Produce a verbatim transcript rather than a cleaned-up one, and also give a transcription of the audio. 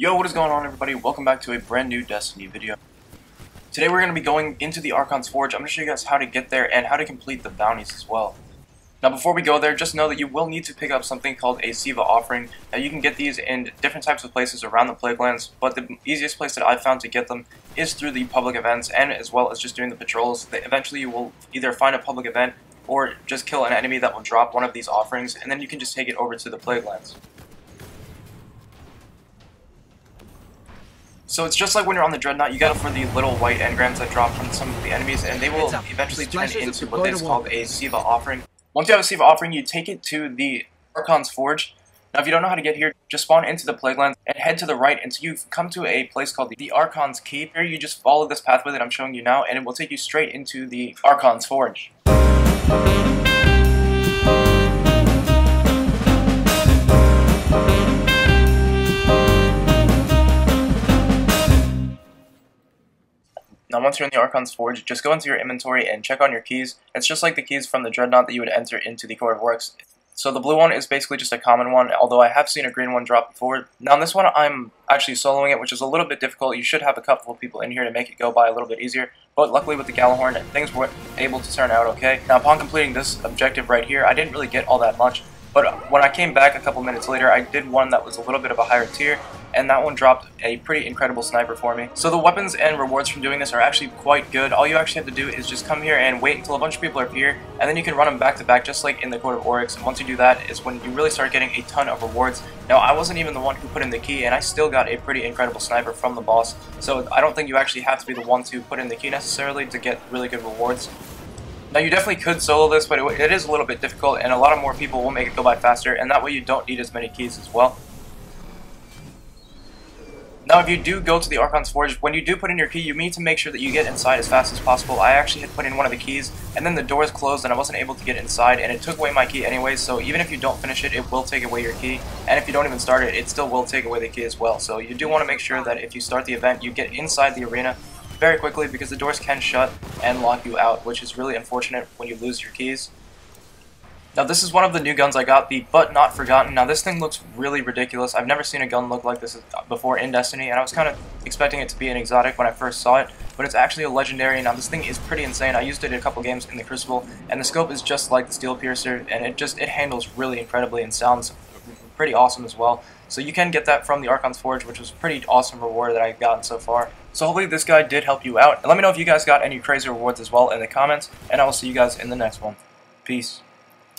Yo, what is going on, everybody? Welcome back to a brand new Destiny video. Today we're going to be going into the Archon's Forge. I'm going to show you guys how to get there and how to complete the bounties as well. Now before we go there, just know that you will need to pick up something called a SIVA offering. Now you can get these in different types of places around the Plaguelands, but the easiest place that I've found to get them is through the public events and as well as just doing the patrols. That eventually you will either find a public event or just kill an enemy that will drop one of these offerings, and then you can just take it over to the Plaguelands. So it's just like when you're on the Dreadnought, you gotta look for the little white engrams that drop from some of the enemies, and they will eventually turn into what is called a SIVA offering. Once you have a SIVA offering, you take it to the Archon's Forge. Now if you don't know how to get here, just spawn into the Plaguelands and head to the right until you come to a place called the Archon's Keep. Here you just follow this pathway that I'm showing you now, and it will take you straight into the Archon's Forge. Now once you're in the Archon's Forge, just go into your inventory and check on your keys. It's just like the keys from the Dreadnought that you would enter into the Court of Oryx. So the blue one is basically just a common one, although I have seen a green one drop before. Now on this one, I'm actually soloing it, which is a little bit difficult. You should have a couple of people in here to make it go by a little bit easier, but luckily with the Gjallarhorn, things were able to turn out okay. Now upon completing this objective right here, I didn't really get all that much, but when I came back a couple minutes later, I did one that was a little bit of a higher tier, and that one dropped a pretty incredible sniper for me. So the weapons and rewards from doing this are actually quite good. All you actually have to do is just come here and wait until a bunch of people are here, and then you can run them back to back just like in the Court of Oryx, and once you do that is when you really start getting a ton of rewards. Now I wasn't even the one who put in the key, and I still got a pretty incredible sniper from the boss, so I don't think you actually have to be the one to put in the key necessarily to get really good rewards. Now you definitely could solo this, but it, it is a little bit difficult, and a lot of more people will make it go by faster, and that way you don't need as many keys as well. Now if you do go to the Archon's Forge, when you do put in your key, you need to make sure that you get inside as fast as possible. I actually had put in one of the keys, and then the doors closed and I wasn't able to get inside, and it took away my key anyway, so even if you don't finish it, it will take away your key, and if you don't even start it, it still will take away the key as well. So you do want to make sure that if you start the event, you get inside the arena very quickly, because the doors can shut and lock you out, which is really unfortunate when you lose your keys. Now this is one of the new guns I got, the But Not Forgotten. Now this thing looks really ridiculous. I've never seen a gun look like this before in Destiny, and I was kind of expecting it to be an exotic when I first saw it, but it's actually a legendary. Now this thing is pretty insane. I used it in a couple games in the Crucible, and the scope is just like the Steel Piercer, and it just it handles really incredibly and sounds pretty awesome as well. So you can get that from the Archon's Forge, which was a pretty awesome reward that I've gotten so far. So hopefully this guy did help you out. And let me know if you guys got any crazy rewards as well in the comments, and I will see you guys in the next one. Peace.